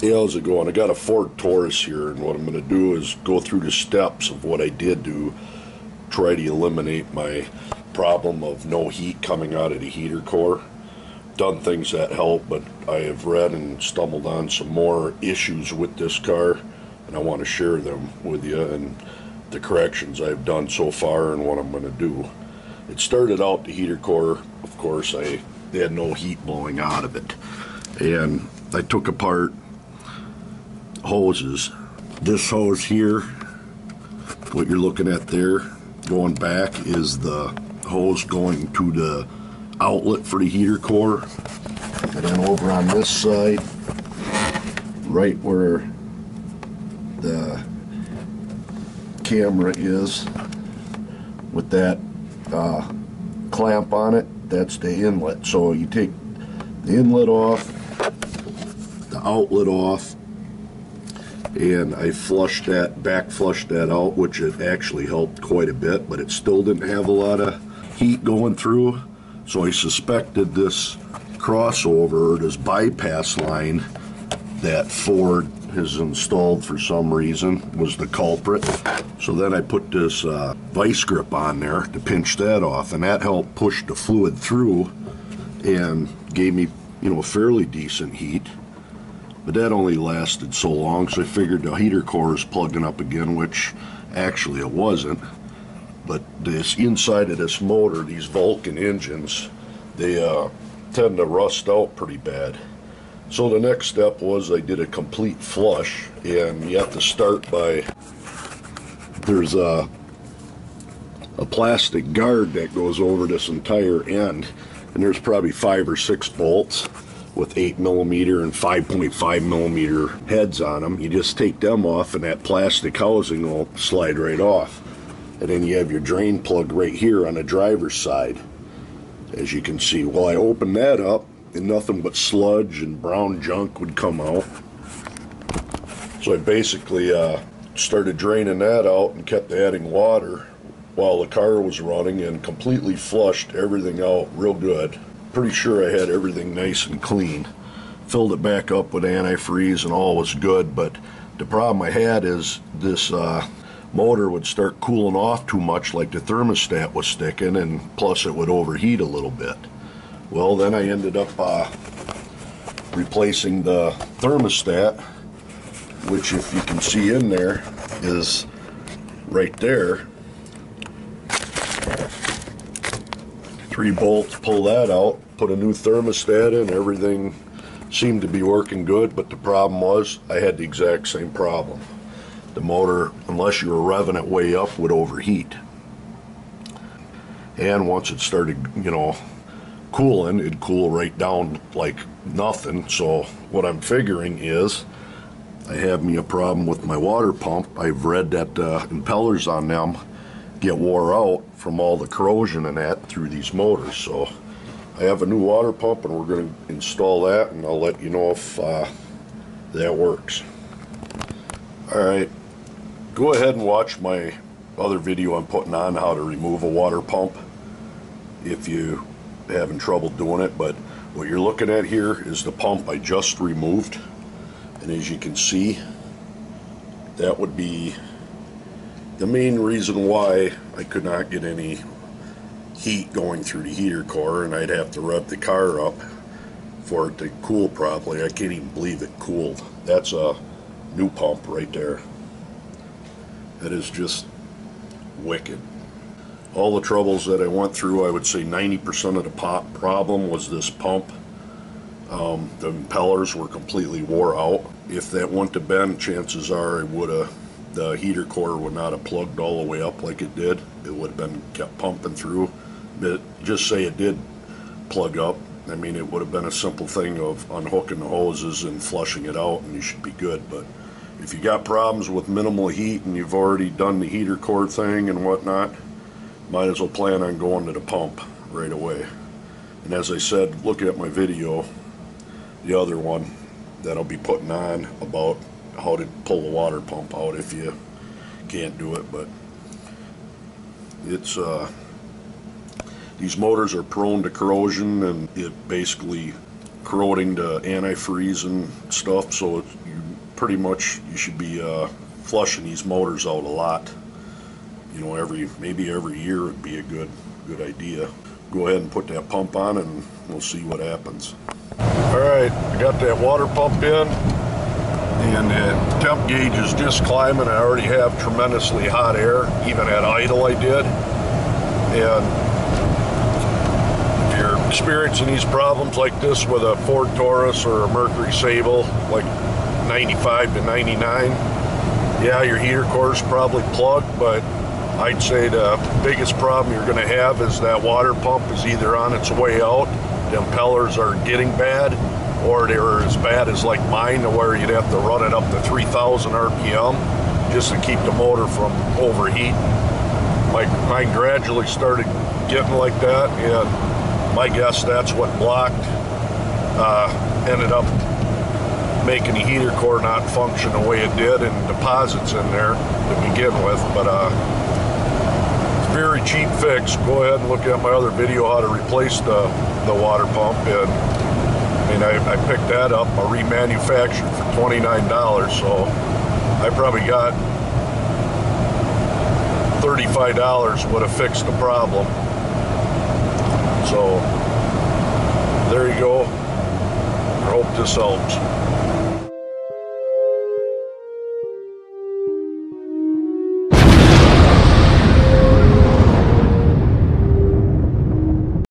How's it going? I got a Ford Taurus here, and what I'm going to do is go through the steps of what I did to try to eliminate my problem of no heat coming out of the heater core. Done things that help, but I have read and stumbled on some more issues with this car, and I want to share them with you and the corrections I've done so far and what I'm going to do. It started out the heater core, of course, I had no heat blowing out of it, and I took apart hoses. This hose here, what you're looking at there, going back is the hose going to the outlet for the heater core. And then over on this side, right where the camera is, with that clamp on it, that's the inlet. So you take the inlet off, the outlet off, and I flushed that, back flushed that out, which it actually helped quite a bit, but it still didn't have a lot of heat going through. So I suspected this crossover, or this bypass line that Ford has installed for some reason, was the culprit. So then I put this vice grip on there to pinch that off, and that helped push the fluid through and gave me, you know, fairly decent heat. But that only lasted so long, so I figured the heater core is plugging up again, which actually it wasn't. But this inside of this motor, these Vulcan engines, they tend to rust out pretty bad. So the next step was I did a complete flush, and you have to start by, there's a plastic guard that goes over this entire end, and there's probably 5 or 6 bolts with 8mm and 5.5mm heads on them. You just take them off and that plastic housing will slide right off. And then you have your drain plug right here on the driver's side, as you can see. Well, I opened that up and nothing but sludge and brown junk would come out. So I basically started draining that out and kept adding water while the car was running, and completely flushed everything out real good. Pretty sure I had everything nice and clean. Filled it back up with antifreeze and all was good, but the problem I had is this motor would start cooling off too much, like the thermostat was sticking, and plus it would overheat a little bit. Well, then I ended up replacing the thermostat, which, if you can see in there, is right there. 3 bolts, pull that out, put a new thermostat in, everything seemed to be working good, but the problem was I had the exact same problem. The motor, unless you were revving it way up, would overheat. And once it started, you know, cooling, it'd cool right down like nothing. So what I'm figuring is I have me a problem with my water pump. I've read that the impellers on them get wore out from all the corrosion and that through these motors. So I have a new water pump, and we're going to install that, and I'll let you know if that works. Alright, go ahead and watch my other video I'm putting on how to remove a water pump if you're having trouble doing it. But what you're looking at here is the pump I just removed, and as you can see, that would be the main reason why I could not get any heat going through the heater core, and I'd have to rev the car up for it to cool properly. I can't even believe it cooled. That's a new pump right there. That is just wicked. All the troubles that I went through, I would say 90% of the problem was this pump. The impellers were completely wore out. If that wouldn't have been, chances are I would have, the heater core would not have plugged all the way up like it did. It would have been kept pumping through. But just say it did plug up, I mean, it would have been a simple thing of unhooking the hoses and flushing it out, and you should be good. But if you got problems with minimal heat and you've already done the heater core thing and whatnot, might as well plan on going to the pump right away. And as I said, look at my video, the other one that I'll be putting on, about how to pull the water pump out if you can't do it. But it's these motors are prone to corrosion, and it basically corroding to antifreeze and stuff, so you should be flushing these motors out a lot. You know, maybe every year would be a good idea. Go ahead and put that pump on and we'll see what happens. Alright, I got that water pump in and the temp gauge is just climbing. I already have tremendously hot air, even at idle I did. And if you're experiencing these problems like this with a Ford Taurus or a Mercury Sable, like 95 to 99, yeah, your heater core is probably plugged, but I'd say the biggest problem you're going to have is that water pump is either on its way out, the impellers are getting bad, or they're as bad as like mine, to where you'd have to run it up to 3,000 RPM just to keep the motor from overheating. Mine gradually started getting like that, and my guess that's what blocked, ended up making the heater core not function the way it did, and deposits in there to begin with. But very cheap fix. Go ahead and look at my other video how to replace the water pump, and I picked that up, I remanufactured for $29, so I probably got $35 would have fixed the problem. So there you go. I hope this helps.